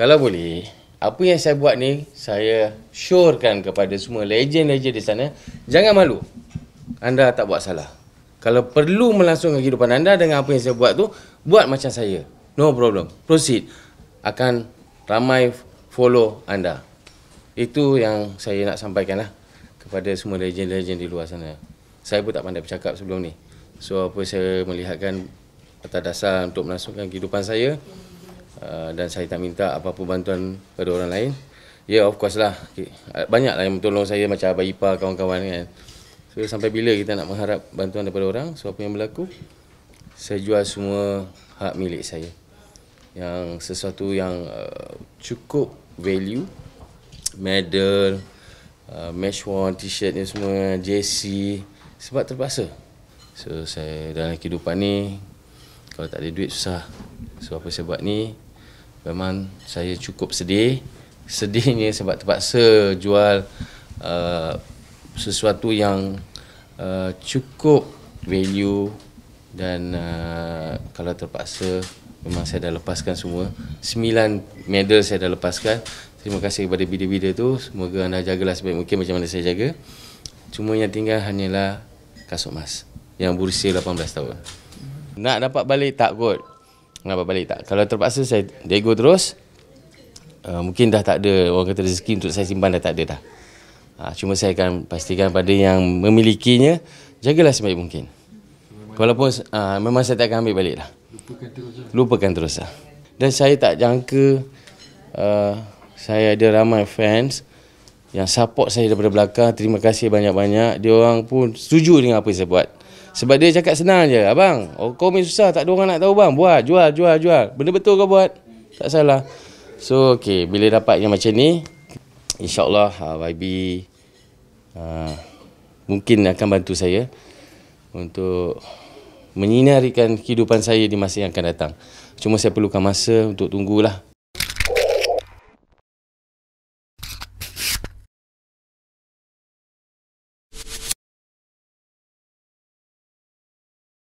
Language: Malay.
Kalau boleh, apa yang saya buat ni, saya syorkan kepada semua legend-legend di sana, jangan malu. Anda tak buat salah. Kalau perlu melangsungkan kehidupan anda dengan apa yang saya buat tu, buat macam saya. No problem. Proceed. Akan ramai follow anda. Itu yang saya nak sampaikan lah kepada semua legend-legend di luar sana. Saya pun tak pandai bercakap sebelum ni. So, apa saya melihatkan atas dasar untuk melangsungkan kehidupan saya. Dan saya tak minta apa-apa bantuan pada orang lain. Ya, of course lah. Banyaklah yang tolong saya macam Abang Ipa, kawan-kawan kan. So, sampai bila kita nak mengharap bantuan daripada orang? So, apa yang berlaku? Saya jual semua hak milik saya. Yang sesuatu yang cukup value. Medal, mesh warm, t-shirt ni semua, jersey. Sebab terpaksa. So, saya dalam kehidupan ni, kalau tak ada duit susah. So, apa saya buat ni? Memang saya cukup sedih. Sedihnya sebab terpaksa jual sesuatu yang cukup value dan kalau terpaksa memang saya dah lepaskan semua. 9 medal saya dah lepaskan. Terima kasih kepada bida-bida tu. Semoga anda jagalah sebaik mungkin macam mana saya jaga. Cuma yang tinggal hanyalah kasut mas yang berusia 18 tahun. Nak dapat balik tak kot? Nampak balik tak? Kalau terpaksa saya dego terus, mungkin dah tak ada, orang kata rezeki untuk saya simpan dah tak ada dah. Cuma saya akan pastikan pada yang memilikinya, jagalah sebaik mungkin. Walaupun memang saya tak akan ambil balik lah. Lupakan terus lah. Dan saya tak jangka, saya ada ramai fans yang support saya daripada belakang. Terima kasih banyak-banyak. Dia orang pun setuju dengan apa yang saya buat. Sebab dia cakap senang je, abang, kau main susah, tak ada orang nak tahu bang, buat, jual. Benda betul kau buat, tak salah. So, okay, bila dapat yang macam ni, insyaAllah YB mungkin akan bantu saya untuk menyinarikan kehidupan saya di masa yang akan datang. Cuma saya perlukan masa untuk tunggulah.